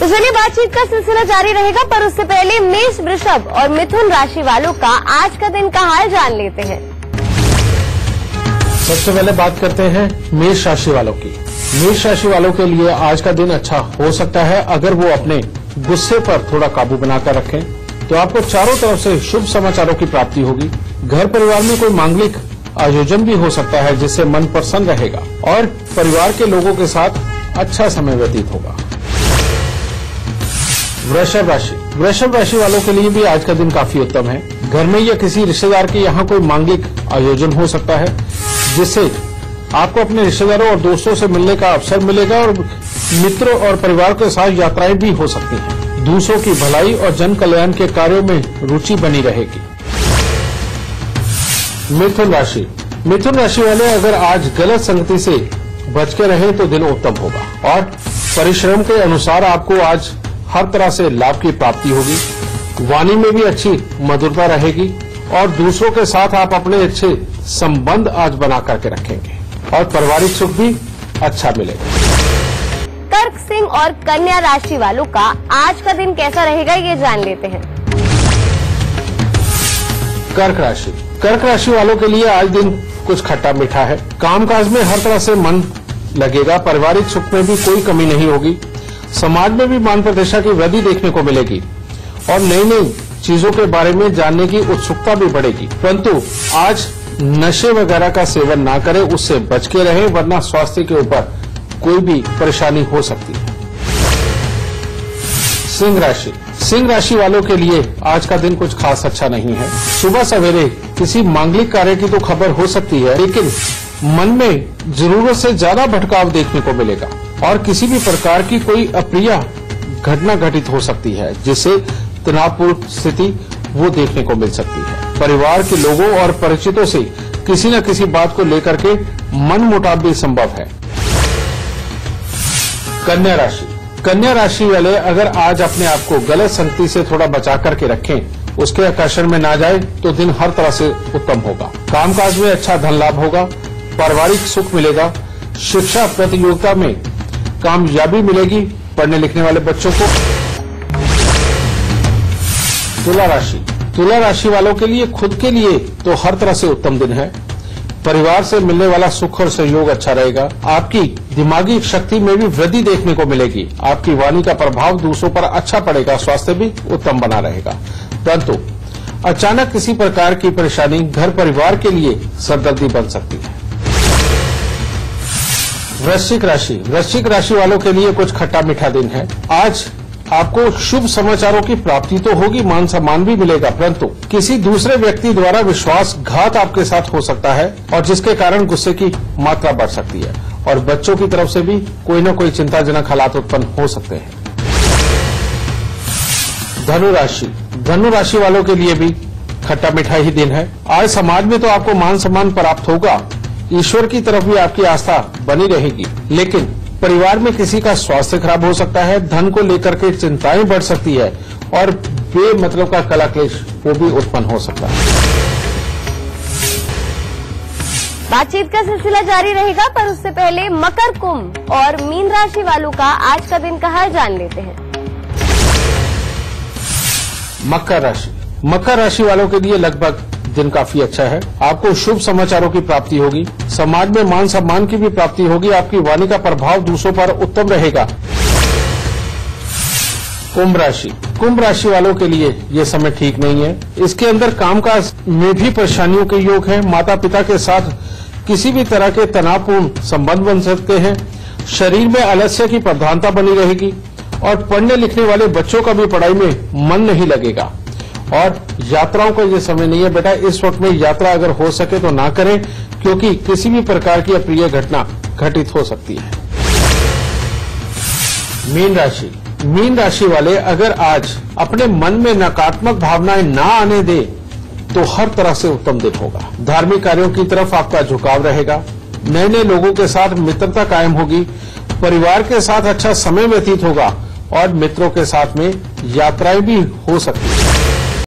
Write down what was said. तो चलिए बातचीत का सिलसिला जारी रहेगा, पर उससे पहले मेष, वृषभ और मिथुन राशि वालों का आज का दिन का हाल जान लेते हैं। सबसे पहले बात करते हैं मेष राशि वालों की। मेष राशि वालों के लिए आज का दिन अच्छा हो सकता है अगर वो अपने गुस्से पर थोड़ा काबू बनाकर रखें, तो आपको चारों तरफ से शुभ समाचारों की प्राप्ति होगी। घर परिवार में कोई मांगलिक आयोजन भी हो सकता है जिससे मन प्रसन्न रहेगा और परिवार के लोगों के साथ अच्छा समय व्यतीत होगा। वृषभ राशि वालों के लिए भी आज का दिन काफी उत्तम है। घर में या किसी रिश्तेदार के यहाँ कोई मांगलिक आयोजन हो सकता है जिससे आपको अपने रिश्तेदारों और दोस्तों से मिलने का अवसर मिलेगा और मित्रों और परिवार के साथ यात्राएं भी हो सकती हैं। दूसरों की भलाई और जन कल्याण के कार्यों में रुचि बनी रहेगी। मिथुन राशि वाले अगर आज गलत संगति से बच के रहे तो दिन उत्तम होगा और परिश्रम के अनुसार आपको आज हर तरह से लाभ की प्राप्ति होगी। वाणी में भी अच्छी मधुरता रहेगी और दूसरों के साथ आप अपने अच्छे संबंध आज बना करके रखेंगे और पारिवारिक सुख भी अच्छा मिलेगा। कर्क, सिंह और कन्या राशि वालों का आज का दिन कैसा रहेगा ये जान लेते हैं। कर्क राशि वालों के लिए आज दिन कुछ खट्टा मीठा है। कामकाज में हर तरह से मन लगेगा, पारिवारिक सुख में भी कोई कमी नहीं होगी। समाज में भी मान प्रतिष्ठा की वृद्धि देखने को मिलेगी और नई नई चीजों के बारे में जानने की उत्सुकता भी बढ़ेगी, परंतु आज नशे वगैरह का सेवन ना करें, उससे बच के रहें, वरना स्वास्थ्य के ऊपर कोई भी परेशानी हो सकती है। सिंह राशि वालों के लिए आज का दिन कुछ खास अच्छा नहीं है। सुबह सवेरे किसी मांगलिक कार्य की तो खबर हो सकती है, लेकिन मन में जरूरत से ज्यादा भटकाव देखने को मिलेगा और किसी भी प्रकार की कोई अप्रिय घटना घटित हो सकती है जिससे तनावपूर्ण स्थिति वो देखने को मिल सकती है। परिवार के लोगों और परिचितों से किसी न किसी बात को लेकर के मनमुटाव भी संभव है। कन्या राशि वाले अगर आज अपने आप को गलत संगति से थोड़ा बचा करके रखें, उसके आकर्षण में ना जाए तो दिन हर तरह से उत्तम होगा। कामकाज में अच्छा धन लाभ होगा, पारिवारिक सुख मिलेगा, शिक्षा प्रतियोगिता में कामयाबी मिलेगी पढ़ने लिखने वाले बच्चों को। तुला राशि वालों के लिए खुद के लिए तो हर तरह से उत्तम दिन है। परिवार से मिलने वाला सुख और सहयोग अच्छा रहेगा। आपकी दिमागी शक्ति में भी वृद्धि देखने को मिलेगी। आपकी वाणी का प्रभाव दूसरों पर अच्छा पड़ेगा, स्वास्थ्य भी उत्तम बना रहेगा, परंतु अचानक किसी प्रकार की परेशानी घर परिवार के लिए सरदर्दी बन सकती है। वृश्चिक राशि वालों के लिए कुछ खट्टा मीठा दिन है। आज आपको शुभ समाचारों की प्राप्ति तो होगी, मान सम्मान भी मिलेगा, परंतु किसी दूसरे व्यक्ति द्वारा विश्वासघात आपके साथ हो सकता है और जिसके कारण गुस्से की मात्रा बढ़ सकती है और बच्चों की तरफ से भी कोई न कोई चिंताजनक हालात उत्पन्न हो सकते हैं। धनु राशि वालों के लिए भी खट्टा मीठा ही दिन है। आज समाज में तो आपको मान सम्मान प्राप्त होगा, ईश्वर की तरफ भी आपकी आस्था बनी रहेगी, लेकिन परिवार में किसी का स्वास्थ्य खराब हो सकता है। धन को लेकर के चिंताएं बढ़ सकती है और बेमतलब का कला क्लेश वो भी उत्पन्न हो सकता है। बातचीत का सिलसिला जारी रहेगा, पर उससे पहले मकर, कुंभ और मीन राशि वालों का आज का दिन का हाल जान लेते हैं। मकर राशि वालों के लिए लगभग दिन काफी अच्छा है। आपको शुभ समाचारों की प्राप्ति होगी, समाज में मान सम्मान की भी प्राप्ति होगी। आपकी वाणी का प्रभाव दूसरों पर उत्तम रहेगा। कुंभ राशि वालों के लिए ये समय ठीक नहीं है। इसके अंदर कामकाज में भी परेशानियों के योग है। माता पिता के साथ किसी भी तरह के तनावपूर्ण संबंध बन सकते हैं। शरीर में आलस्य की प्रधानता बनी रहेगी और पढ़ने लिखने वाले बच्चों का भी पढ़ाई में मन नहीं लगेगा और यात्राओं का ये समय नहीं है। बेटा, इस वक्त में यात्रा अगर हो सके तो ना करें, क्योंकि किसी भी प्रकार की अप्रिय घटना घटित हो सकती है। मीन राशि वाले अगर आज अपने मन में नकारात्मक भावनाएं ना आने दें तो हर तरह से उत्तम दिन होगा। धार्मिक कार्यों की तरफ आपका झुकाव रहेगा। नए नए लोगों के साथ मित्रता कायम होगी। परिवार के साथ अच्छा समय व्यतीत होगा और मित्रों के साथ में यात्राएं भी हो सकती है।